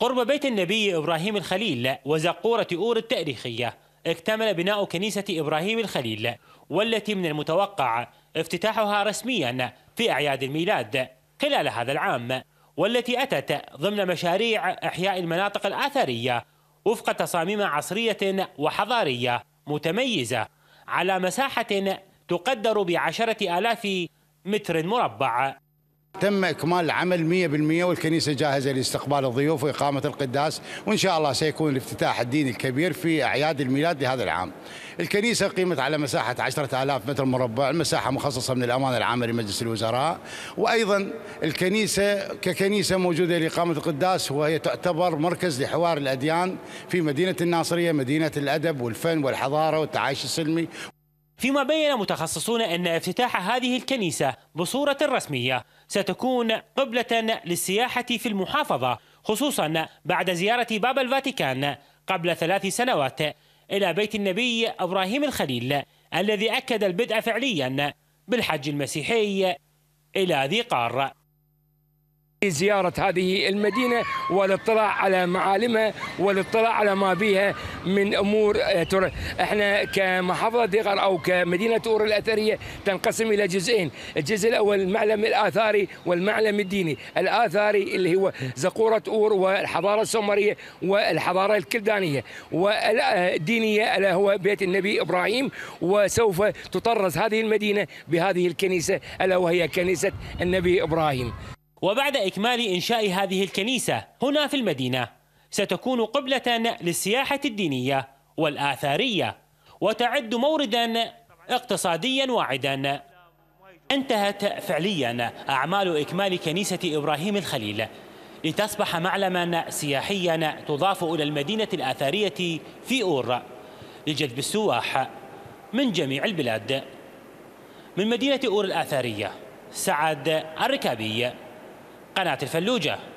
قرب بيت النبي إبراهيم الخليل وزقورة أور التاريخية اكتمل بناء كنيسة إبراهيم الخليل، والتي من المتوقع افتتاحها رسميا في أعياد الميلاد خلال هذا العام، والتي أتت ضمن مشاريع إحياء المناطق الآثرية وفق تصاميم عصرية وحضارية متميزة على مساحة تقدر ب10,000 متر مربع. تم إكمال العمل 100%، والكنيسة جاهزة لاستقبال الضيوف وإقامة القداس، وإن شاء الله سيكون الافتتاح الديني الكبير في أعياد الميلاد لهذا العام. الكنيسة قيمت على مساحة 10,000 متر مربع، المساحة مخصصة من الأمانة العامة لمجلس الوزراء، وأيضا الكنيسة ككنيسة موجودة لإقامة القداس، وهي تعتبر مركز لحوار الأديان في مدينة الناصرية، مدينة الأدب والفن والحضارة والتعايش السلمي. فيما بين متخصصون أن افتتاح هذه الكنيسة بصورة رسمية ستكون قبلة للسياحة في المحافظة، خصوصا بعد زيارة باب الفاتيكان قبل 3 سنوات إلى بيت النبي إبراهيم الخليل، الذي أكد البدء فعليا بالحج المسيحي إلى ذي قار. زيارة هذه المدينة والاطلاع على معالمها والاطلاع على ما بيها من أمور. احنا كمحافظة ذي قار أو كمدينة أور الأثرية تنقسم إلى جزئين، الجزء الأول المعلم الآثاري والمعلم الديني. الآثاري اللي هو زقورة أور والحضارة السومرية والحضارة الكلدانية، والدينية اللي هو بيت النبي إبراهيم. وسوف تطرز هذه المدينة بهذه الكنيسة ألا وهي كنيسة النبي إبراهيم. وبعد إكمال إنشاء هذه الكنيسة هنا في المدينة ستكون قبلة للسياحة الدينية والآثارية، وتعد موردا اقتصاديا واعدا. انتهت فعليا أعمال إكمال كنيسة إبراهيم الخليل لتصبح معلما سياحيا تضاف إلى المدينة الآثارية في أور لجذب السواح من جميع البلاد. من مدينة أور الآثارية، سعد الركابي، قناة الفلوجة.